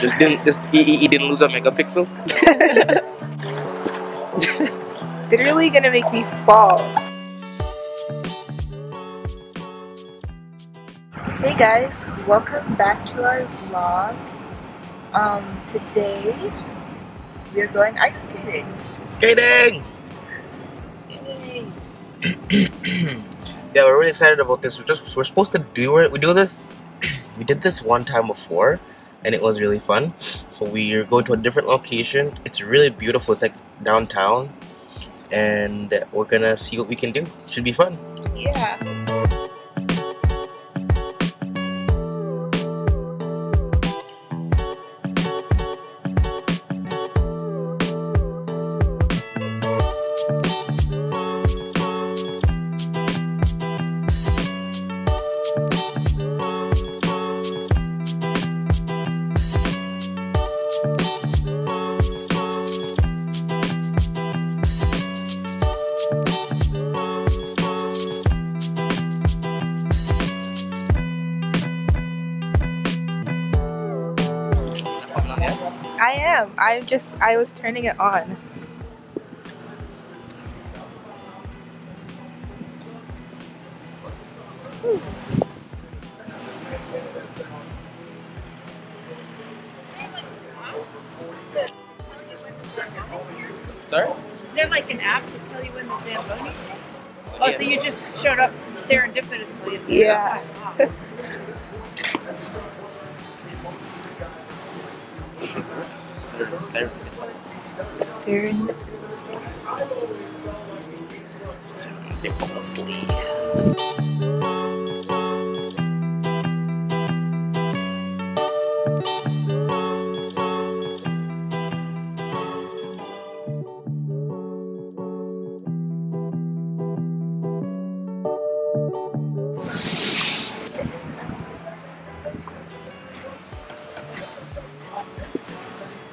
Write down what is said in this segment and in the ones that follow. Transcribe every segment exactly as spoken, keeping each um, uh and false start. Just didn't, just he, he didn't lose a megapixel. Literally gonna make me fall. Hey guys, welcome back to our vlog. Um, today we're going ice skating. Skating! Yeah, we're really excited about this. We're just we're supposed to do it. We do this. We did this one time before, and it was really fun. So we're going to a different location. It's really beautiful. It's like downtown, and we're gonna see what we can do. It should be fun. Yeah. I am. I'm just, I was turning it on. Whew. Sorry? Is there like an app to tell you when the Zamboni's here? Oh, yeah. So you just showed up serendipitously. Yeah. Serendipitously.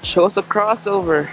Show us a crossover.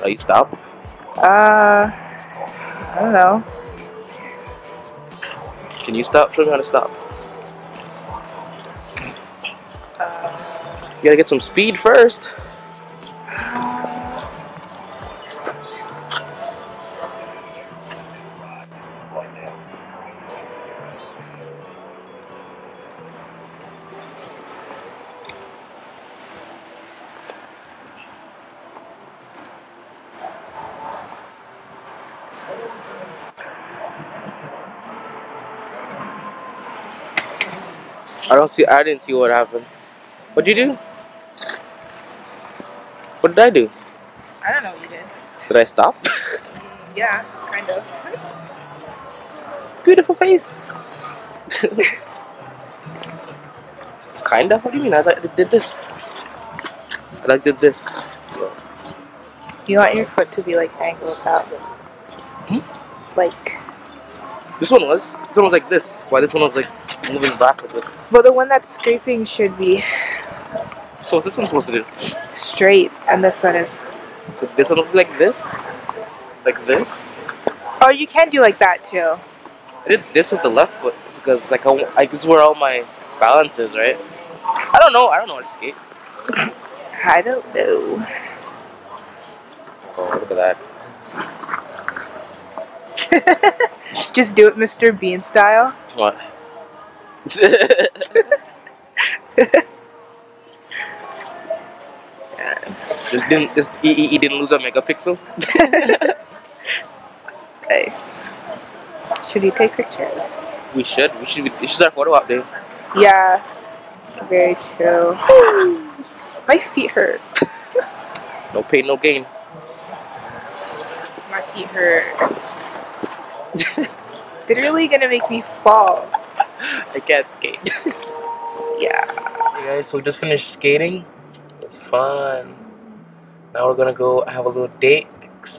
How you stop? Uh, I don't know. Can you stop? Show me how to stop. Uh, you gotta get some speed first. I don't see. I didn't see what happened. What did you do? What did I do? I don't know what you did. Did I stop? Yeah, kind of. Beautiful face. Kind of. What do you mean? I like did this. I like did this. You want your foot to be like angled out, hmm? Like. This one was. This one was like this. Why this one was like moving back with this? Well, the one that's scraping should be So what's this one supposed to do? Straight, and this one is... So this one will be like this? Like this? Oh, you can do like that too. I did this with the left foot because like I, I, this is where all my balance is, right? I don't know. I don't know how to skate. I don't know. Oh, look at that. Just do it Mister Bean style. What? Just didn't, just he, he didn't lose a megapixel. Nice. Should we take pictures? We should. We should. This is our photo op day. Yeah. Very true. My feet hurt. No pain, no gain. My feet hurt. Literally gonna make me fall. I can't skate. Yeah. Hey guys, so we just finished skating. It's fun. Now we're gonna go have a little date.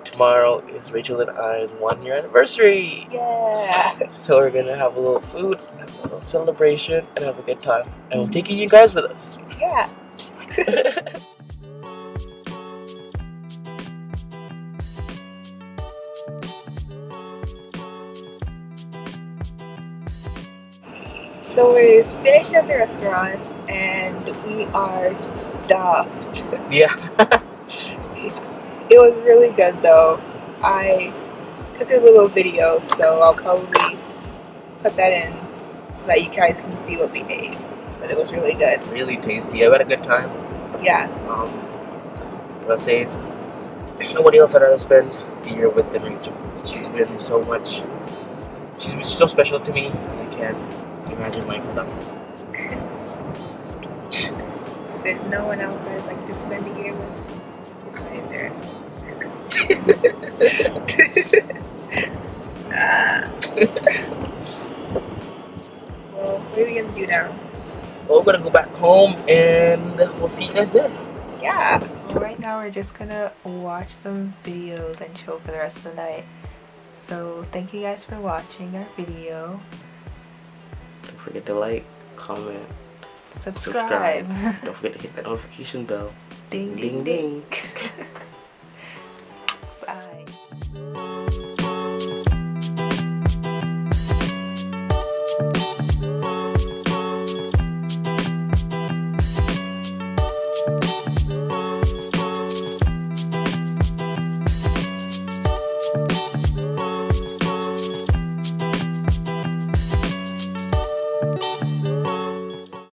Tomorrow is Rachel and I's one year anniversary. Yeah. So we're gonna have a little food, have a little celebration, and have a good time. And we're taking you guys with us. Yeah. So we're finished at the restaurant and we are stuffed. Yeah. It was really good though. I took a little video, so I'll probably put that in so that you guys can see what we ate. But it was really good. Really tasty. I had a good time. Yeah. Um, let's say it's, there's nobody else that I've spent the year with than Rachel. She's been so much. She's been so special to me, and I can't imagine life without her. There's no one else that I'd like to spend the year with. Either. uh, well, what are we gonna do now? Well, we're gonna go back home and we'll see you guys there. Yeah. Right now we're just gonna watch some videos and chill for the rest of the night. So thank you guys for watching our video. Don't forget to like, comment, subscribe. Subscribe. Don't forget to hit that notification bell. Ding, ding, ding. ding.